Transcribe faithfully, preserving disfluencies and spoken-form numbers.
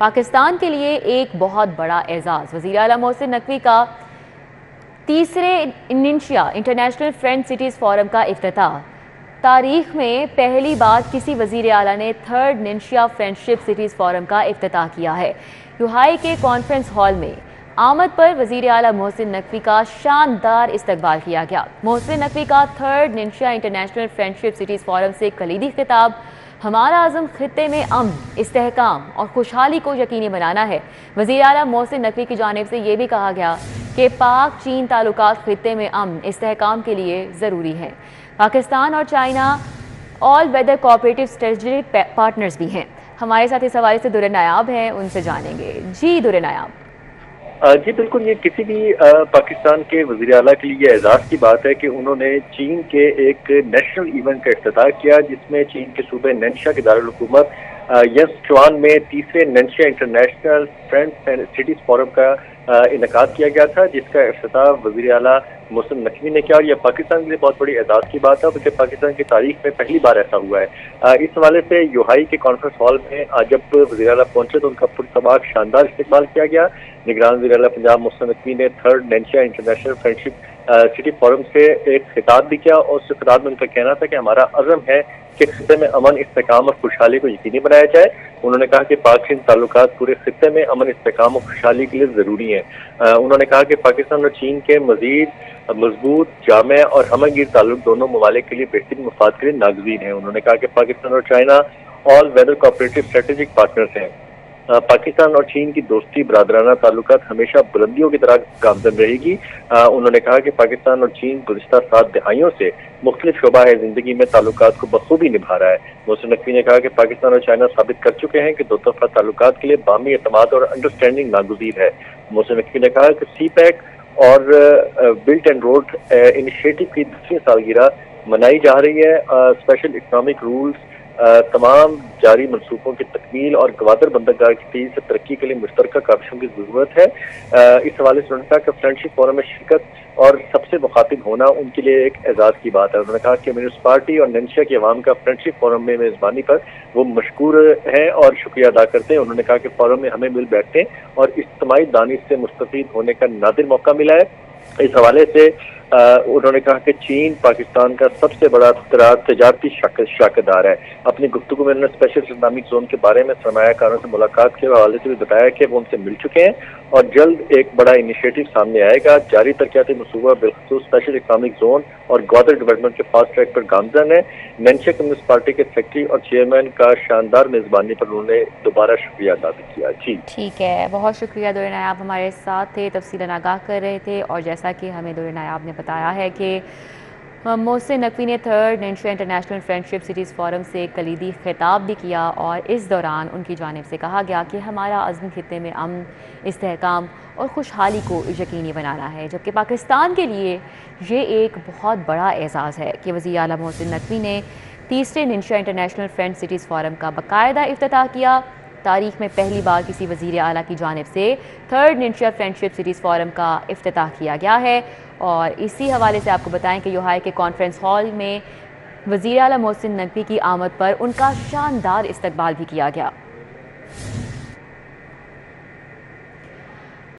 पाकिस्तान के लिए एक बहुत बड़ा एजाज़। वज़ीर आला मोहसिन नकवी का तीसरे Ningxia international friend cities forum का इफ्तिताह। तारीख में पहली बार किसी वज़ीर आला ने third Ningxia friendship cities forum का इफ्तिताह किया है। यूहाई के कॉन्फ्रेंस हॉल में आमद पर वज़ीर आला मोहसिन नकवी का शानदार इस्तकबाल किया गया। मोहसिन नकवी का third Ningxia international friendship cities forum से कलीदी खिताब। हमारा आज़म खित्ते में अमन, इस्तेहकाम और खुशहाली को यकीनी बनाना है। वज़ीर आला मोहसिन नकवी की जानिब से ये भी कहा गया कि पाक चीन ताल्लुकात खित्ते में अमन इस्तेहकाम के लिए ज़रूरी हैं। पाकिस्तान और China all weather cooperative strategic partners भी हैं। हमारे साथ इस हवाले से दुरे नायाब हैं, उनसे जानेंगे। जी दुरे नायाब। जी बिल्कुल, ये किसी भी पाकिस्तान के वज़ीर आला के लिए एजाज़ की बात है कि उन्होंने चीन के एक नेशनल इवेंट का इफ्तिताह किया जिसमें चीन के सूबे निंगशिया के दारुल हुकूमत यिंचुआन में तीसरे Ningxia international friends and cities forum का इनकाद किया गया था, जिसका इफ्तिताह वज़ीर आला मोहसिन नकवी ने किया। और यह पाकिस्तान के लिए बहुत बड़ी एजाज़ की बात है क्योंकि पाकिस्तान की तारीख में पहली बार ऐसा हुआ है। इस हवाले से यूहाई के कॉन्फ्रेंस हॉल में जब वज़ीर आला पहुंचे तो उनका पुरतवाक शानदार इस्तकबाल किया गया। निगरान वज़ीर आला पंजाब मोहसिन नकवी ने third Ningxia international friendship city forum से एक खिताब भी किया और उस खिताब में उनका कहना था कि हमारा अज़म है कि खित्ते में अमन, इस्तेहकाम और खुशहाली को यकीनी बनाया जाए। उन्होंने कहा कि पाक चीन ताल्लुकात पूरे खित्ते में अमन, इस्तेहकाम और खुशहाली के लिए ज़रूरी हैं। उन्होंने कहा कि पाकिस्तान और चीन के मज़ीद मजबूत, जामे और हमगीर ताल्लुक दोनों ममालिक के लिए बेहतरीन मफाद के लिए नागजीन है। उन्होंने कहा कि पाकिस्तान और China all weather cooperative strategic partners हैं। पाकिस्तान और चीन की दोस्ती, बरादराना ताल्लुकात हमेशा बुलंदियों की तरह कामयाब रहेगी। उन्होंने कहा कि पाकिस्तान और चीन गुज़िश्ता सात दहाइयों से मुख्तलिफ शुबाए ज़िंदगी में ताल्लुकात को बखूबी निभा रहा है। मोहसिन नकवी ने कहा कि पाकिस्तान और चाइना साबित कर चुके हैं कि दो तरफा ताल्लुकात के लिए बामी एतमाद और अंडरस्टैंडिंग नागुज़ीर है। मोहसिन नकवी ने कहा कि सीपैक और बिल्ट एंड रोड इनिशिएटिव की दूसरी सालगिरह मनाई जा रही है। स्पेशल इकनॉमिक रूल्स, तमाम जारी मनसूबों की तकमील और ग्वादर बंदरगाह की तेजी से तरक्की के लिए मुश्तरका काविशों की ज़रूरत है। इस हवाले से उन्होंने कहा कि फ्रेंडशिप फोरम में शिरकत और सबसे मुखातिब होना उनके लिए एक एजाज़ की बात है। उन्होंने कहा कि कम्युनिस्ट पार्टी और निंगशिया की आवाम का फ्रेंडशिप फोरम में मेज़बानी पर वो मशकूर हैं और शुक्रिया अदा करते हैं। उन्होंने कहा कि फोरम में हमें मिल बैठने और इज्तिमाई दानिश से मुस्तफ़ीद होने का नादिर मौका मिला है। इस हवाले से उन्होंने कहा कि चीन पाकिस्तान का सबसे बड़ा तजारती शाखदार है। अपनी गुफ्तगू में उन्होंने स्पेशल इकोनॉमिक जोन के बारे में सरमायाकारों से मुलाकात के हवाले से भी बताया कि वो उनसे मिल चुके हैं और जल्द एक बड़ा इनिशिएटिव सामने आएगा। जारी तरक्याती मनसूबा बिलखसूस स्पेशल इकोनॉमिक जोन और ग्वादर डेवलपमेंट के फास्ट ट्रैक पर गामजन है। निंगशिया कम्युनिस्ट पार्टी के सेक्रेटरी और चेयरमैन का शानदार मेजबानी पर उन्होंने दोबारा शुक्रिया अदा किया। जी ठीक है, बहुत शुक्रिया दुरे नायाब, हमारे साथ थे, तफसीलन आगाह कर रहे थे। और जैसा कि हमें दुरे नायाब ने बताया है कि मोहसिन नकवी ने third Ningxia international friendship cities forum से कलीदी खिताब भी किया और इस दौरान उनकी जानिब से कहा गया कि हमारा अज़्म खित्ते में अमन, इस्तेहकाम और खुशहाली को यकीनी बनाना है। जबकि पाकिस्तान के लिए ये एक बहुत बड़ा एजाज़ है कि वज़ीर आला मोहसिन नकवी ने तीसरे Ningxia international friend cities forum का बाकायदा इफ्तिताह किया। तारीख में पहली बार किसी वज़ीर आला की जानिब से third Ningxia friendship cities forum का इफ्तिताह किया गया है। और इसी हवाले से आपको बताएं कि यूहाई के कॉन्फ्रेंस हॉल में वज़ीर आला मोहसिन नकवी की आमद पर उनका शानदार इस्तकबाल भी किया गया।